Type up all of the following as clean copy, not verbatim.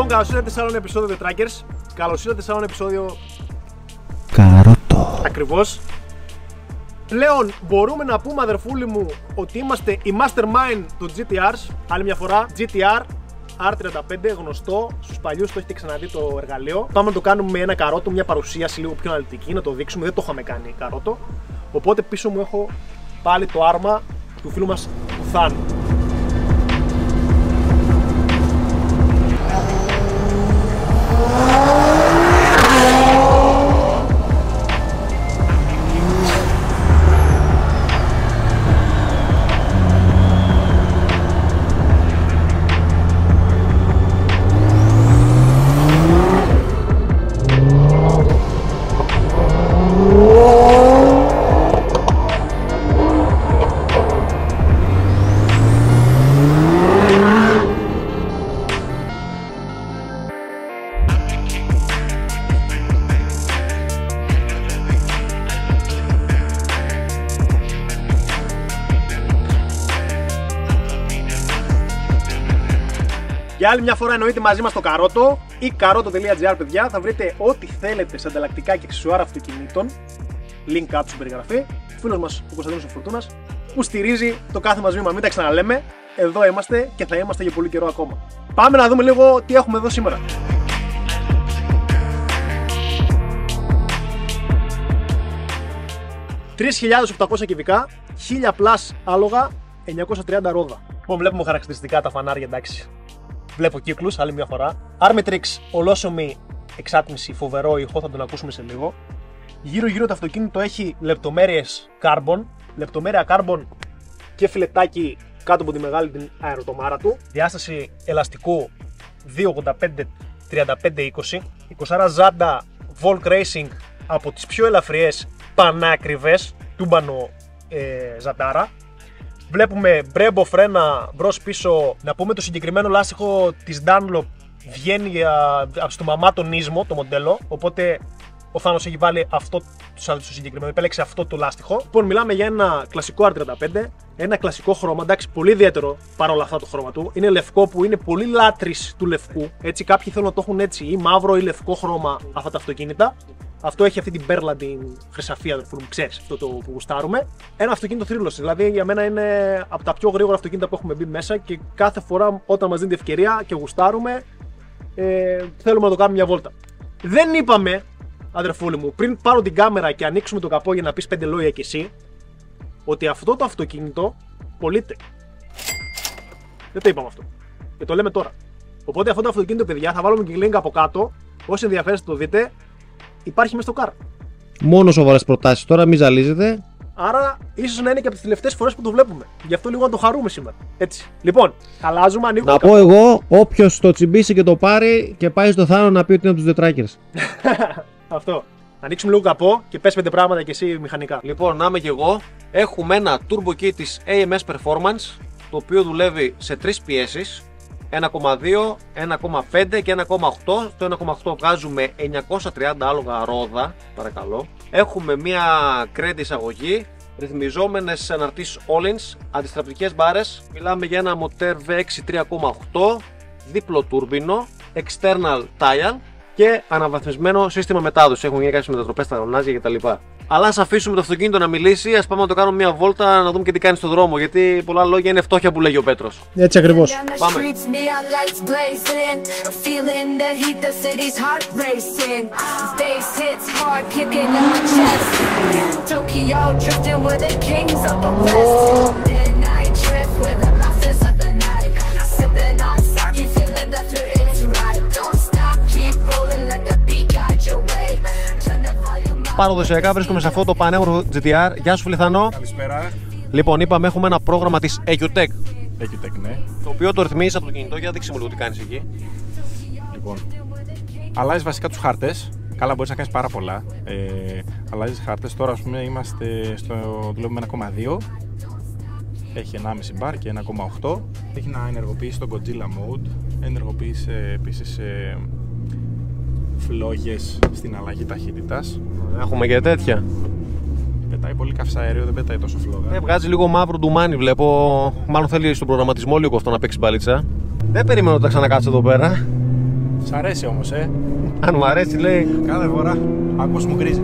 Λοιπόν, καλώς ήρθατε σε άλλο ένα επεισόδιο The Trackers. Καλώς ήρθατε σε άλλο ένα επεισόδιο Καρότο. Ακριβώς. Πλέον μπορούμε να πούμε, αδερφούλη μου, ότι είμαστε η mastermind των GTRs. Άλλη μια φορά, GTR R35, γνωστό. Στους παλιούς το έχετε ξαναδεί το εργαλείο. Πάμε να το κάνουμε με ένα καρότο, μια παρουσίαση λίγο πιο αναλυτική, να το δείξουμε. Δεν το είχαμε κάνει καρότο. Οπότε πίσω μου έχω πάλι το άρμα του φίλου μας Thanos. Για άλλη μια φορά εννοείται μαζί μας το Caroto ή Caroto.gr, παιδιά. Θα βρείτε ό,τι θέλετε σε ανταλλακτικά και αξεσουάρ αυτοκινήτων. Link κάτω στην περιγραφή. Ο φίλος μας ο Κωνσταντίνος ο Φουρτούνας που στηρίζει το κάθε μας βήμα. Μην τα ξαναλέμε. Εδώ είμαστε και θα είμαστε για πολύ καιρό ακόμα. Πάμε να δούμε λίγο τι έχουμε εδώ σήμερα. $3.800 κυβικά, 1000 πλάς άλογα, 930 ρόδα. Λοιπόν, βλέπουμε χαρακτηριστικά τα φανάρια, εντάξει. Βλέπω κύκλους, άλλη μια φορά. Armitrix, ολόσωμη εξάτμιση, φοβερό ηχό, θα τον ακούσουμε σε λίγο. Γύρω-γύρω το αυτοκίνητο έχει λεπτομέρειες carbon, λεπτομέρεια carbon και φιλετάκι κάτω από τη μεγάλη την αεροτομάρα του. Διάσταση ελαστικού 285-35-20. 24 ζάντα Volk Racing, από τις πιο ελαφριές πανάκριβες, τούμπανο ζαντάρα. Βλέπουμε μπρέμπο φρένα μπρος πίσω. Να πούμε το συγκεκριμένο λάστιχο της Dunlop βγαίνει από το μαμά τον ίσμο το μοντέλο. Οπότε ο Thanos έχει βάλει αυτό το συγκεκριμένο, επέλεξε αυτό το λάστιχο. Λοιπόν, μιλάμε για ένα κλασικό R35, ένα κλασικό χρώμα, εντάξει, πολύ ιδιαίτερο παρόλα αυτά το χρώμα του. Είναι λευκό που είναι πολύ λάτρης του λευκού. Έτσι, κάποιοι θέλουν να το έχουν έτσι, ή μαύρο ή λευκό χρώμα αυτά τα αυτοκίνητα. Αυτό έχει αυτή την πέρλα, την χρυσαφή, αδερφούλου, ξέρεις, αυτό το που γουστάρουμε. Ένα αυτοκίνητο θρύλος, δηλαδή για μένα είναι από τα πιο γρήγορα αυτοκίνητα που έχουμε μπει μέσα και κάθε φορά όταν μας δίνει την ευκαιρία και γουστάρουμε, θέλουμε να το κάνουμε μια βόλτα. Δεν είπαμε, αδερφούλη μου, πριν πάρω την κάμερα και ανοίξουμε το καπό για να πεις 5 λόγια κι εσύ, ότι αυτό το αυτοκίνητο πωλείται. Δεν το είπαμε αυτό. Και το λέμε τώρα. Οπότε αυτό το αυτοκίνητο, παιδιά, θα βάλουμε και link από κάτω. Όσοι ενδιαφέρεστε το δείτε. Υπάρχει μέσα στο car. Μόνο σοβαρές προτάσεις τώρα, μην ζαλίζετε. Άρα, ίσως να είναι και από τις τελευταίες φορές που το βλέπουμε. Γι' αυτό λίγο να το χαρούμε σήμερα. Έτσι. Λοιπόν, αλλάζουμε, ανοίγουμε. Να πω εγώ, όποιος το τσιμπήσει και το πάρει και πάει στο Thanos να πει ότι είναι από τους The Trackers. Αυτό. Ανοίξουμε λίγο καπό και πες 5 πράγματα κι εσύ μηχανικά. Λοιπόν, να είμαι κι εγώ. Έχουμε ένα turbo kit της AMS Performance, το οποίο δουλεύει σε 3 πιέσεις. 1,2, 1,5 και 1,8. Στο 1,8 βγάζουμε 930 άλογα ρόδα, παρακαλώ. Έχουμε μια κρέντη εισαγωγή, ρυθμιζόμενες αναρτήσεις all-ins, αντιστραπτικές μπάρες. Μιλάμε για ένα μοτέρ V6 3,8, δίπλο τουρμπίνο, external tire και αναβαθμισμένο σύστημα μετάδοση. Έχουν γίνει κάποιες μετατροπές στα γρανάζια κτλ. Αλλά ας αφήσουμε το αυτοκίνητο να μιλήσει, ας πάμε να το κάνουμε μια βόλτα να δούμε και τι κάνει στον δρόμο. Γιατί πολλά λόγια είναι φτώχεια που λέγει ο Πέτρος. Έτσι ακριβώς. Πάμε. Παραδοσιακά βρίσκομαι σε αυτό το πανέμορφο GTR. Γεια σου, Φιλιθανό. Καλησπέρα. Λοιπόν, είπαμε έχουμε ένα πρόγραμμα της EduTech. EduTech, ναι. Το οποίο το ρυθμίζεις από το κινητό. Για δείξε μου λίγο τι κάνεις εκεί. Λοιπόν, αλλάζεις βασικά τους χάρτες. Καλά, μπορείς να κάνεις πάρα πολλά. Αλλάζεις χάρτες. Τώρα, ας πούμε, είμαστε στο δουλεύουμε 1,2. Έχει 1,5 μπαρ και 1,8. Έχει να ενεργοποιήσει τον Godzilla Mode. Ενεργοποιήσει επίσης φλόγες στην αλλαγή ταχύτητας. Έχουμε και τέτοια. Πετάει πολύ καυσαέριο, δεν πετάει τόσο φλόγα. Βγάζει λίγο μαύρο ντουμάνι, βλέπω. Μάλλον θέλει στον προγραμματισμό λίγο αυτό να παίξει μπαλίτσα. Δεν περιμένω ότι θα ξανακάτσει εδώ πέρα. Σ' αρέσει όμως, ε. Αν μου αρέσει, λέει. Κάθε φορά. Ακούς μου γκρίζει.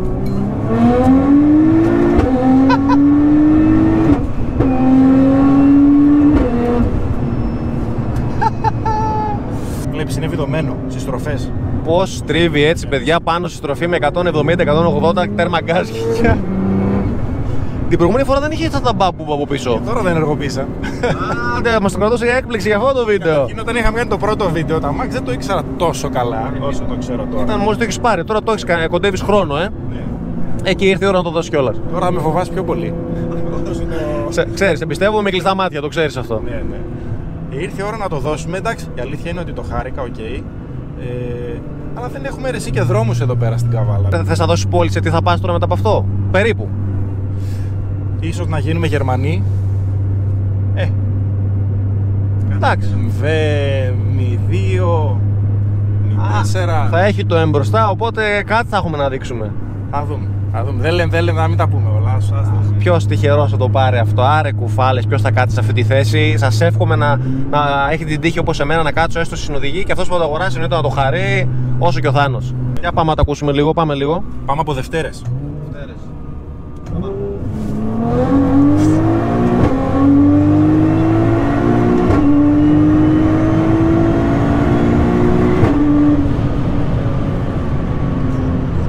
Βλέπεις, είναι βιδωμένο στις τροφές. Πώς τρίβει έτσι, παιδιά, πάνω στη στροφή με 170-180 τέρμα γκάζια. Την προηγούμενη φορά δεν είχε αυτά τα μπαμπού από πίσω. Και τώρα δεν ενεργοποίησα. Άντε, μας το κρατούσε για έκπληξη για αυτό το βίντεο. Όταν είχαμε κάνει το πρώτο βίντεο, τα Max δεν το ήξερα τόσο καλά όσο το ξέρω τώρα. Ήταν μόλις το έχεις πάρει, τώρα το έχεις κάνει, κοντεύεις χρόνο, ε. Εκεί ήρθε η ώρα να το δώσεις κιόλας. Τώρα με φοβάσαι πιο πολύ. Ξέρεις, εμπιστεύομαι με κλειστά μάτια, το ξέρεις αυτό. Ναι. Ήρθε η ώρα να το δώσουμε, εντάξει. Η αλήθεια είναι ότι το χάρηκα, οκ. Αλλά δεν έχουμε ρεσί και δρόμους εδώ πέρα στην Καβάλα. Θες να δώσεις πώληση, τι θα πας τώρα μετά από αυτό, περίπου. Ίσως να γίνουμε Γερμανοί. Εντάξει. V2, 04. Θα έχει το εμπροστά, οπότε κάτι θα έχουμε να δείξουμε. Θα δούμε. Δεν λέμε να μην τα πούμε όλα. Ποιος τυχερός θα το πάρει αυτό, άρε κουφάλες, ποιος θα κάτσει σε αυτή τη θέση. Σας εύχομαι να έχει την τύχη όπως εμένα να κάτσω έστω στη συνοδηγή και αυτός που θα το αγοράσει εννοείται να το χαρεί όσο και ο Θάνος. Για πάμε να τα ακούσουμε λίγο, πάμε λίγο. Πάμε από Δευτέρες.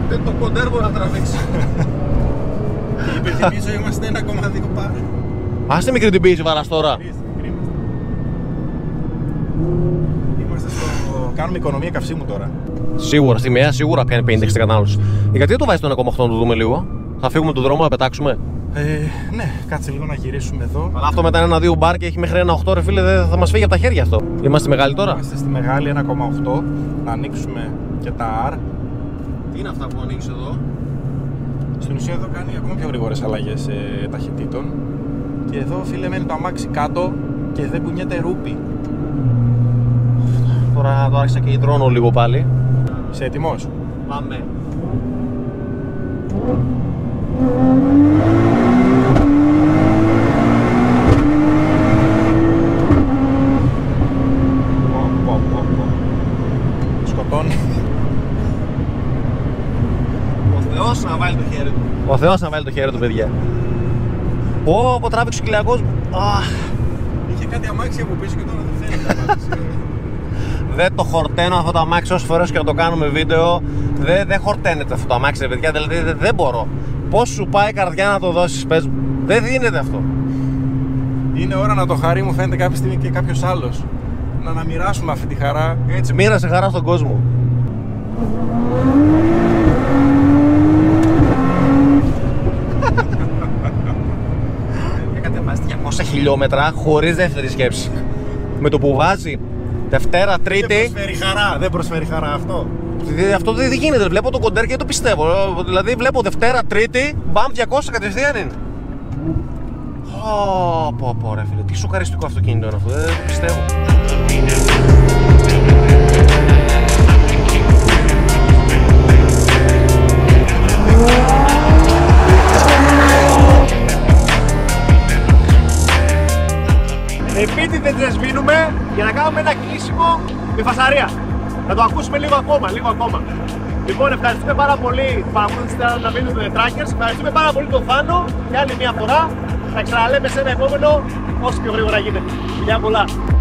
Ούτε το κοντέρ μπορεί να τραβήξει. Υπενθυμίζω, είμαστε 1,2 πάρα. Άστε μικρή την πίεση βαράς τώρα. Κάνουμε οικονομία καυσίμου τώρα. Σίγουρα, στη μέα σίγουρα πιάνει 50-60 κατανάλωση. Γιατί δεν το βάζεις το 1,8 να το δούμε λίγο. Θα φύγουμε τον δρόμο να πετάξουμε. Ναι, κάτσε λίγο να γυρίσουμε εδώ. Αλλά αυτό μετά είναι ένα 2 μπαρ και έχει μέχρι ένα 8, ρε φίλε, δεν θα μας φύγει από τα χέρια αυτό. Είμαστε στη μεγάλη τώρα. Είμαστε στη μεγάλη 1,8. Να ανοίξουμε και τα R. Τι είναι αυτά που ανοίξει εδώ. Στην ουσία εδώ κάνει ακόμα πιο γρήγορες αλλαγές ταχυτήτων. Και εδώ, φίλε, μένει το αμάξι κάτω και δεν κουνιέται ρούπι. Τώρα το άρχισα και υδρώνω λίγο πάλι. Είσαι έτοιμος? Πάμε. Σκοτώνει. Ο Θεός να βάλει το χέρι του. Ο Θεός να βάλει το χέρι του, παιδιά. Πω, πω, τράβηξε ο κοιλιακός μου. Είχε κάτι αμάξι από πίσω και τώρα δεν θέλει να βάλει. Δεν το χορταίνω αυτό το αμάξι, όσες φορές και να το κάνουμε βίντεο. Δεν χορταίνεται αυτό το αμάξι, ρε παιδιά, δηλαδή δεν μπορώ. Πώς σου πάει η καρδιά να το δώσεις, πες μου. Δεν δίνεται αυτό. Είναι ώρα να το χαρί μου φαίνεται κάποια στιγμή και κάποιος άλλος. Να μοιράσουμε αυτή τη χαρά. Έτσι, μοίρασε χαρά στον κόσμο. Έκατε μας 200 χιλιόμετρα χωρίς δεύτερη σκέψη. Με το που βάζει Δευτέρα, Τρίτη. Δεν προσφέρει χαρά, δεν προσφέρει χαρά αυτό. Αυτό δεν γίνεται. Βλέπω το κοντέρ και δεν το πιστεύω. Δηλαδή, βλέπω Δευτέρα, Τρίτη, μπαμ 200 κατευθείαν είναι. Πω, ρε φίλε, τι σοκαριστικό αυτοκίνητο είναι αυτό. Δεν πιστεύω. Επίτηδες τρεσβήνουμε για να κάνουμε ένα κλείσιμο με φασαρία. Να το ακούσουμε λίγο ακόμα, λίγο ακόμα. Λοιπόν, ευχαριστούμε πάρα πολύ που παρακολουθήσατε τα βίντεο του The Trackers. Ευχαριστούμε πάρα πολύ τον Θάνο για άλλη μια φορά. Θα ξαναλέμε σε ένα επόμενο όσο πιο γρήγορα γίνεται. Φιλιά πολλά!